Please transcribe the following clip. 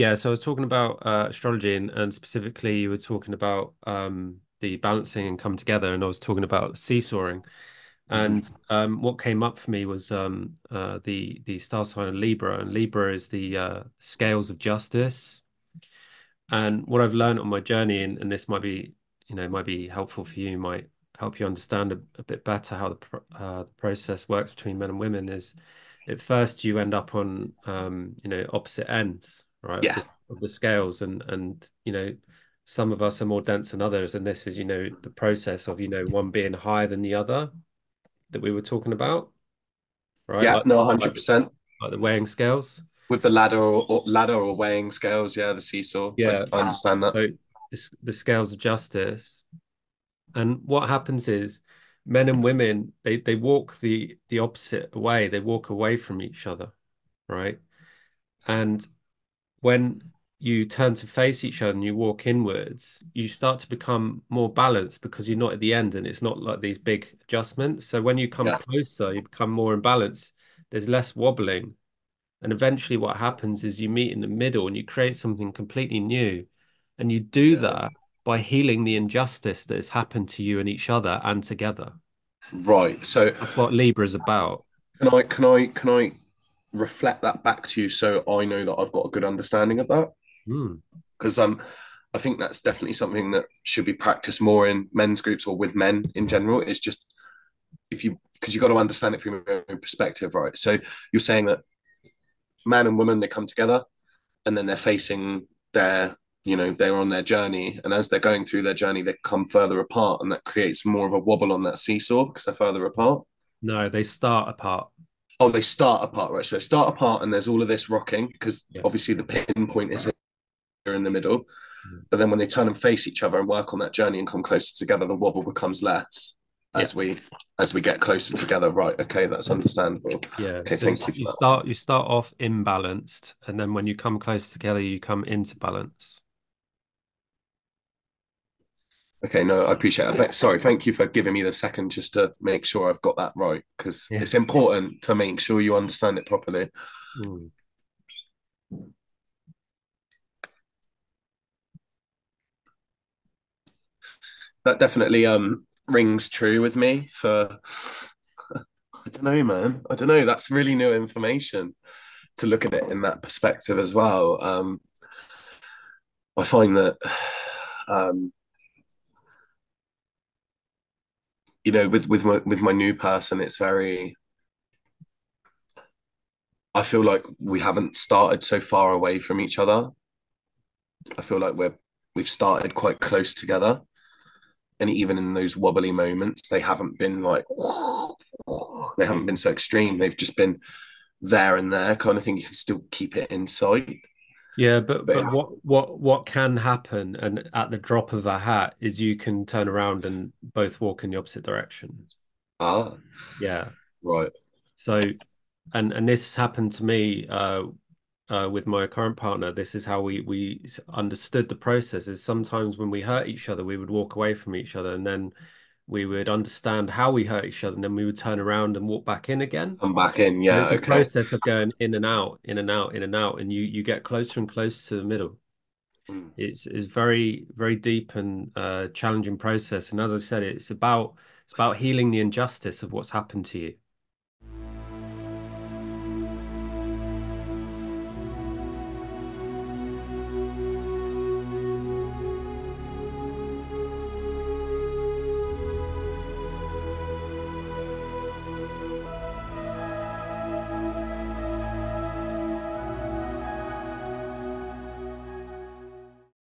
Yeah, so I was talking about astrology, and specifically you were talking about the balancing and come together, and I was talking about seesawing. And what came up for me was the star sign of Libra, and Libra is the scales of justice. And what I've learned on my journey, and this might be, you know, might be helpful for you, might help you understand a bit better how the process works between men and women, is at first you end up on you know, opposite ends, right? Yeah. Of the scales, and you know, some of us are more dense than others, and this is, you know, the process of, you know, one being higher than the other that we were talking about, right? Yeah, like, no, 100%. Like the weighing scales with the ladder or weighing scales, yeah, the seesaw. Yeah, I understand that. So the scales of justice, and what happens is men and women they walk the opposite way. They walk away from each other, right? And when you turn to face each other and you walk inwards, you start to become more balanced because you're not at the end and it's not like these big adjustments. So when you come closer, you become more in balance. There's less wobbling. And eventually what happens is you meet in the middle and you create something completely new. And you do that by healing the injustice that has happened to you and each other and together. Right. So that's what Libra is about. Can I reflect that back to you so I know that I've got a good understanding of that? Because I think that's definitely something that should be practiced more in men's groups or with men in general. It's just because you've got to understand it from your own perspective, right? So you're saying that man and woman, they come together and then they're facing they're on their journey. And as they're going through their journey, they come further apart, and that creates more of a wobble on that seesaw because they're further apart. No, they start apart. Oh, they start apart, right? So they start apart and there's all of this rocking because obviously the pinpoint is in the middle, but then when they turn and face each other and work on that journey and come closer together, the wobble becomes less as we get closer together, right? Okay, that's understandable. Okay, so thank you for that. You start off imbalanced, and then when you come closer together, you come into balance. Okay, no, I appreciate it. Sorry, thank you for giving me the second just to make sure I've got that right, because it's important to make sure you understand it properly. That definitely rings true with me for, I don't know, man. I don't know. That's really new information to look at it in that perspective as well. I find that, you know, with my new person, it's very, I feel like we haven't started so far away from each other. I feel like we've started quite close together. And even in those wobbly moments, they haven't been like, they haven't been so extreme. They've just been there and there kind of thing. You can still keep it inside. Yeah, but what can happen, and at the drop of a hat, is you can turn around and both walk in the opposite direction. Ah. Yeah. Right. So, and this happened to me with my current partner. This is how we understood the process. Is sometimes when we hurt each other, we would walk away from each other, and then we would understand how we hurt each other, and then we would turn around and walk back in again. Come back in, yeah. It's a process of going in and out, in and out, in and out, and you get closer and closer to the middle. It's very, very deep and challenging process. And as I said, it's about healing the injustice of what's happened to you.